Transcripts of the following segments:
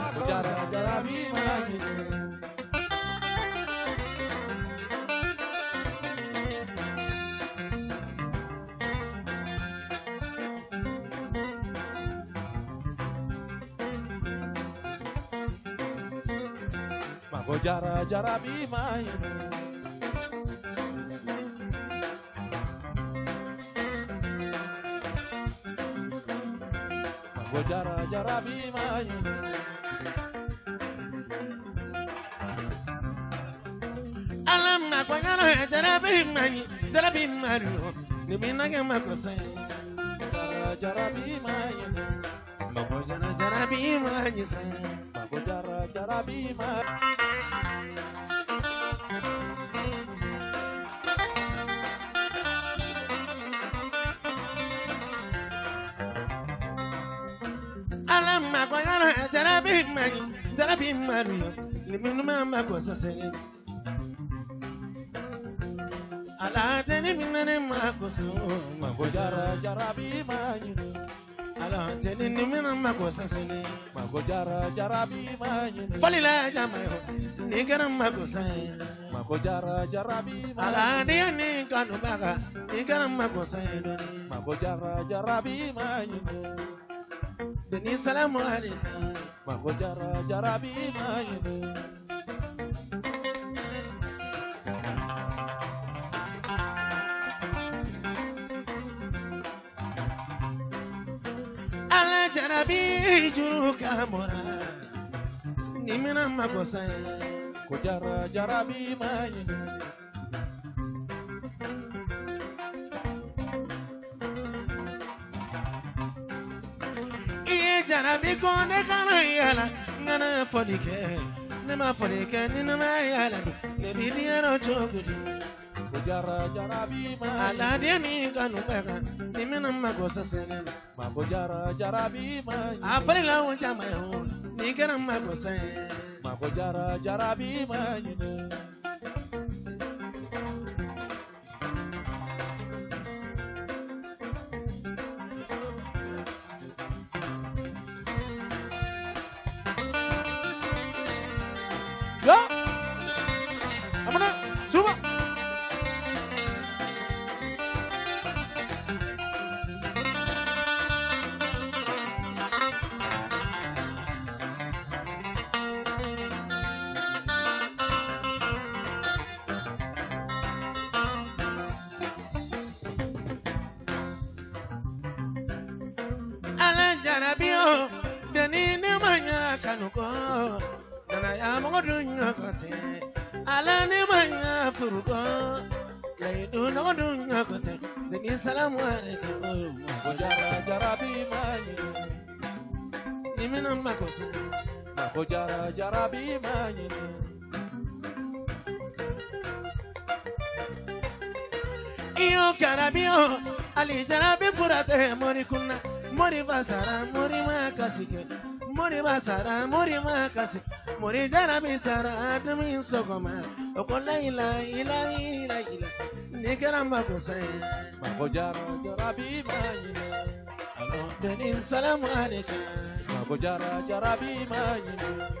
Makota jarabi manyine, jarabi manyine. Mago jarabi manyine. Alam na kwangano jarabi manyine, jarabi maru. Niminaga makosa. Jarabi manyine. Mago jarabi manyine. Mago jarabi manyine. Jarabi maru, liminu mama gosa seni. Ala teni minane makosu, mago jarabi manyine. Ala teni minane makosa seni, mago jarabi manyine. Falila jamayo, nigera makosa seni, mago jarabi manyine. Ala niani kanu baga, nigera makosa seni, mago jarabi manyine. Deni salamu alaikum. Mago jarabi manyine. Ala jarabi juru kamora, nimina makosa ko jarabi manyine. Jarabi kone kana yala, ngana forike, nema forike nina yala, lebili ero chogudi. Jarabi ma, ala deni kanu bega, nimena magosa sene. Mago jarabi ma, afari la wajama yo, nigera magosa. Mago jarabi ma, Mori jarabi sara min sokoma, okola ila, nigera makosa. Mago jarabi manyine, alo denin salamu alaikum. Mago jarabi manyine.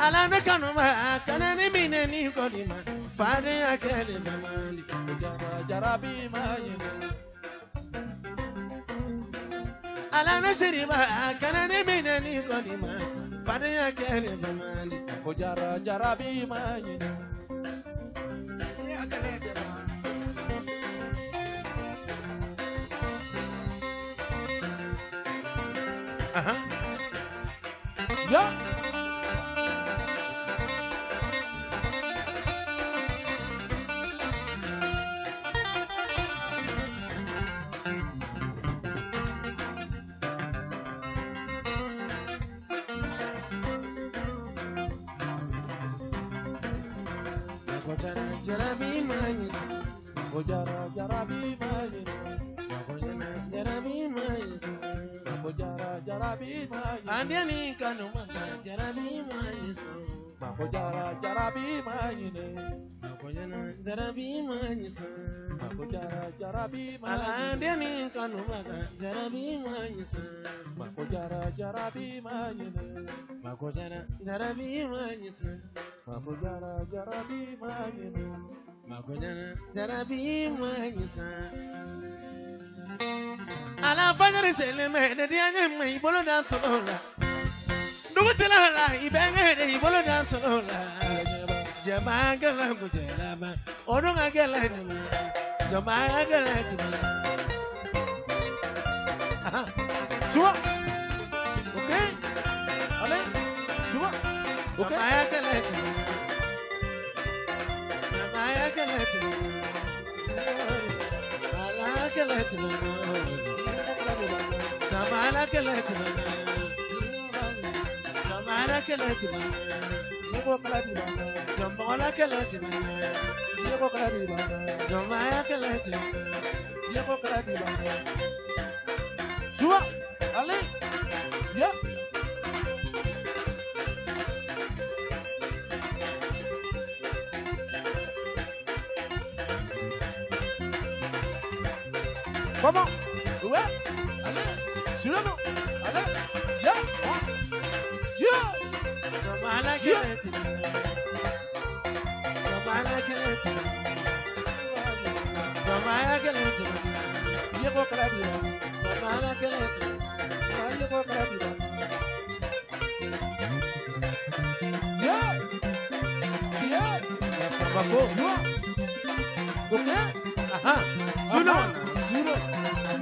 ala nakano ma kana ni mineni kolima fare akale jamani jara jara bi maji ala nasiri ma kana ni mineni kolima fare akale jamani jara jara bi maji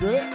Good.